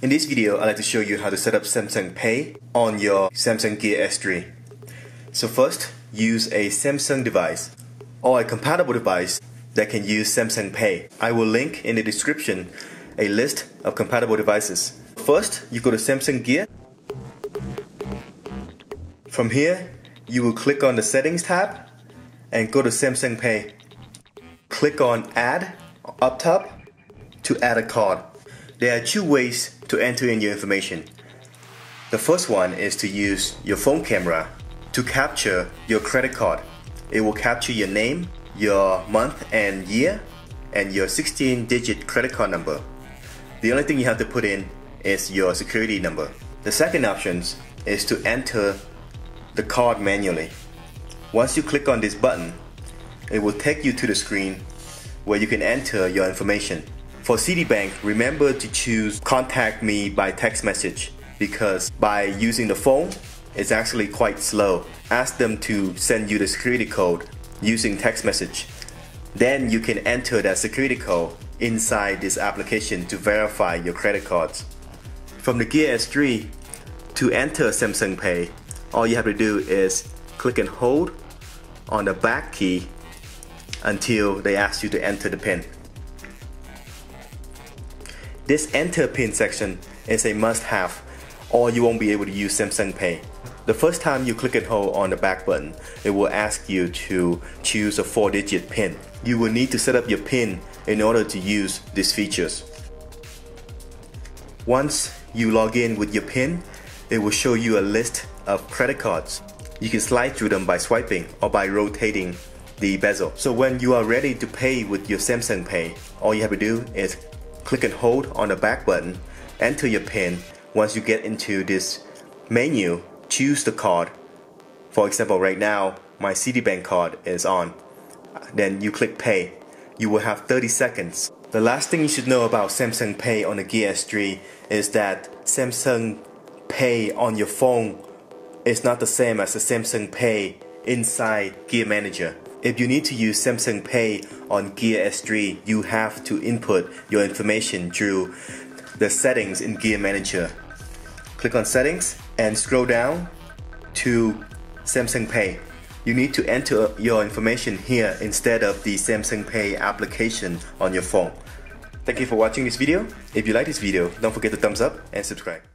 In this video, I'd like to show you how to set up Samsung Pay on your Samsung Gear S3. So first, use a Samsung device or a compatible device that can use Samsung Pay. I will link in the description a list of compatible devices. First, you go to Samsung Gear. From here, you will click on the Settings tab and go to Samsung Pay. Click on Add up top to add a card. There are two ways to enter in your information. The first one is to use your phone camera to capture your credit card. It will capture your name, your month and year, and your 16-digit credit card number. The only thing you have to put in is your security number. The second option is to enter the card manually. Once you click on this button, it will take you to the screen where you can enter your information. For Citibank, remember to choose Contact Me by Text Message, because by using the phone, it's actually quite slow. Ask them to send you the security code using text message. Then you can enter that security code inside this application to verify your credit cards. From the Gear S3, to enter Samsung Pay, all you have to do is click and hold on the back key until they ask you to enter the PIN. This enter PIN section is a must-have, or you won't be able to use Samsung Pay. The first time you click and hold on the back button, it will ask you to choose a 4-digit PIN. You will need to set up your PIN in order to use these features. Once you log in with your PIN, it will show you a list of credit cards. You can slide through them by swiping or by rotating the bezel. So when you are ready to pay with your Samsung Pay, all you have to do is click and hold on the back button, enter your PIN. Once you get into this menu, choose the card. For example, right now, my Citibank card is on. Then you click Pay. You will have 30 seconds. The last thing you should know about Samsung Pay on the Gear S3 is that Samsung Pay on your phone is not the same as the Samsung Pay inside Gear Manager. If you need to use Samsung Pay on Gear S3, you have to input your information through the settings in Gear Manager. Click on Settings and scroll down to Samsung Pay. You need to enter your information here instead of the Samsung Pay application on your phone. Thank you for watching this video. If you like this video, don't forget to thumbs up and subscribe.